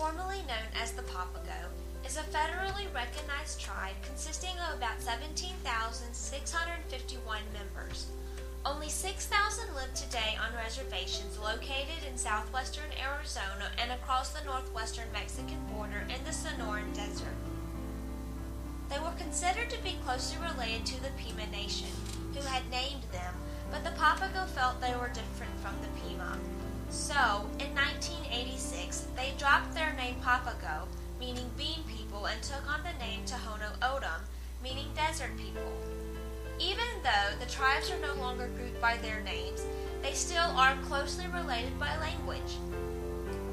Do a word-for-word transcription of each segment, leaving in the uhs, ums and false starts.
formerly known as the Papago, is a federally recognized tribe consisting of about seventeen thousand six hundred fifty-one members. Only six thousand live today on reservations located in southwestern Arizona and across the northwestern Mexican border in the Sonoran Desert. They were considered to be closely related to the Pima Nation, who had named them, but the Papago felt they were different from the Pima. So, in nineteen eighty-six, they dropped their name Papago, meaning bean people, and took on the name Tohono O'odham, meaning desert people. Even though the tribes are no longer grouped by their names, they still are closely related by language.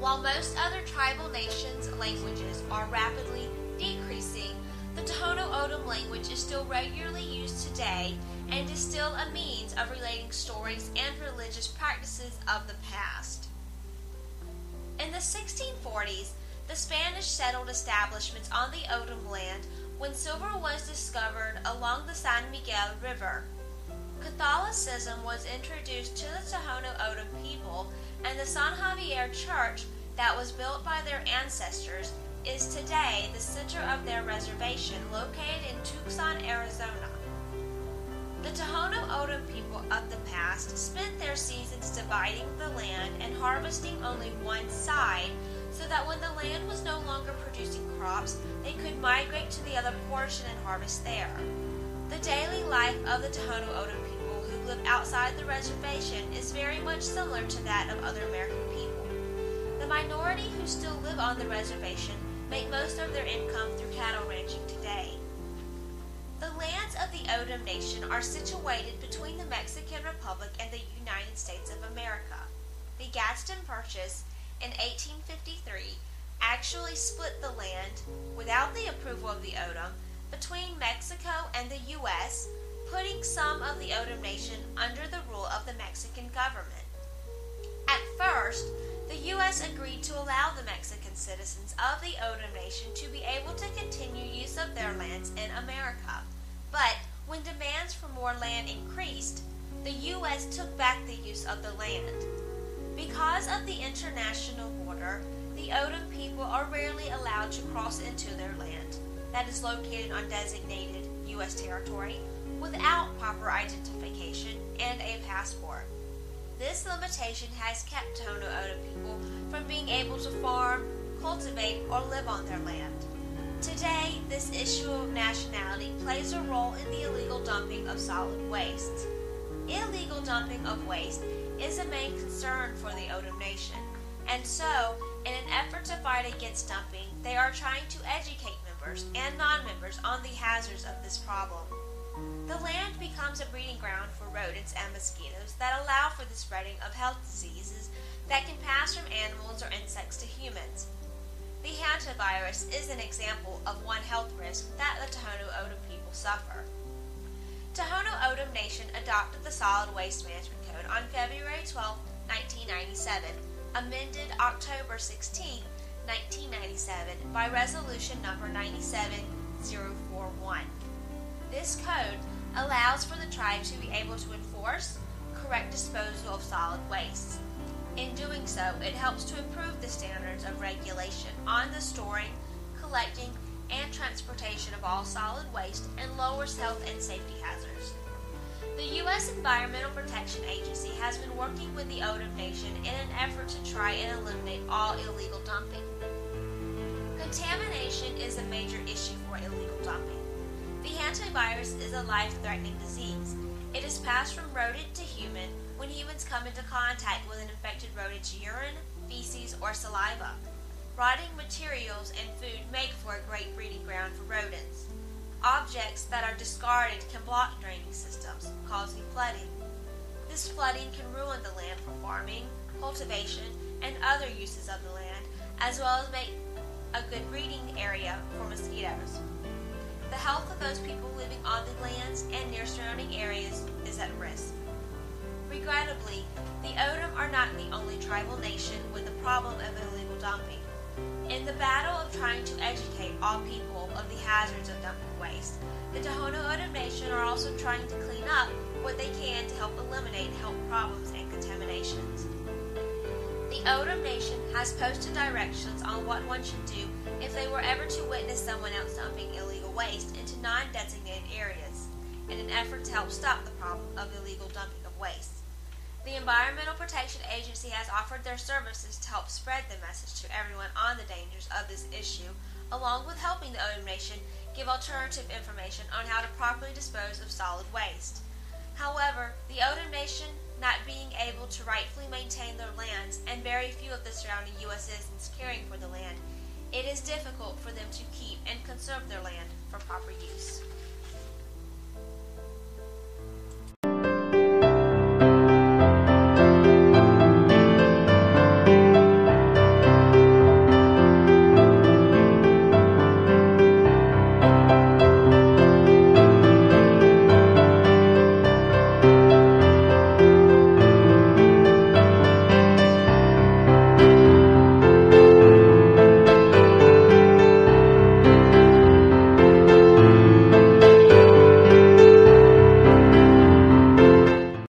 While most other tribal nations' languages are rapidly decreasing, the Tohono O'odham language is still regularly used today and is still a means of relating stories and religious practices of the past. In the sixteen forties, the Spanish settled establishments on the O'odham land when silver was discovered along the San Miguel River. Catholicism was introduced to the Tohono O'odham people, and the San Javier church that was built by their ancestors is today the center of their reservation, located in Tucson, Arizona. The Tohono O'odham people of the past spent their seasons dividing the land and harvesting only one side, so that when the land was no longer producing crops, they could migrate to the other portion and harvest there. The daily life of the Tohono O'odham people who live outside the reservation is very much similar to that of other American people. The minority who still live on the reservation make most of their income through cattle ranching today. The lands of the O'odham Nation are situated between the Mexican Republic and the United States of America. The Gadsden Purchase in eighteen fifty-three actually split the land, without the approval of the O'odham, between Mexico and the U S, putting some of the O'odham Nation under the rule of the Mexican government. At first, the U S agreed to allow the Mexican citizens of the O'odham Nation to be able to continue use of their lands in America, but when demands for more land increased, the U S took back the use of the land. Because of the international border, the O'odham people are rarely allowed to cross into their land, that is located on designated U S territory, without proper identification and a passport. This limitation has kept Tohono O'odham people from being able to farm, cultivate, or live on their land. Today, this issue of nationality plays a role in the illegal dumping of solid waste. Illegal dumping of waste is a main concern for the O'odham Nation, and so, in an effort to fight against dumping, they are trying to educate members and non-members on the hazards of this problem. The land becomes a breeding ground for rodents and mosquitoes that allow for the spreading of health diseases that can pass from animals or insects to humans. The Hantavirus is an example of one health risk that the Tohono O'odham people suffer. Tohono O'odham Nation adopted the Solid Waste Management Code on February twelfth, nineteen ninety-seven, amended October sixteenth, nineteen ninety-seven, by Resolution Number nine seven zero four one. This code allows for the tribe to be able to enforce correct disposal of solid waste. In doing so, it helps to improve the standards of regulation on the storing, collecting, and transportation of all solid waste and lowers health and safety hazards. The U S Environmental Protection Agency has been working with the O'odham Nation in an effort to try and eliminate all illegal dumping. Contamination is a major issue for illegal dumping. The hantavirus is a life-threatening disease. It is passed from rodent to human when humans come into contact with an infected rodent's urine, feces, or saliva. Rotting materials and food make for a great breeding ground for rodents. Objects that are discarded can block draining systems, causing flooding. This flooding can ruin the land for farming, cultivation, and other uses of the land, as well as make a good breeding area for mosquitoes. The health of those people living on the lands and near surrounding areas is at risk. Regrettably, the O'odham are not the only tribal nation with the problem of illegal dumping. In the battle of trying to educate all people of the hazards of dumping waste, the Tohono O'odham Nation are also trying to clean up what they can to help eliminate health problems and contaminations. The O'odham Nation has posted directions on what one should do if they were ever to witness someone else dumping illegal waste into non-designated areas, in an effort to help stop the problem of illegal dumping of waste. The Environmental Protection Agency has offered their services to help spread the message to everyone on the dangers of this issue, along with helping the O'odham Nation give alternative information on how to properly dispose of solid waste. However, the O'odham Nation, not being able to rightfully maintain their lands, and very few of the surrounding U S citizens caring for the land, it is difficult for them to keep and conserve their land for proper use.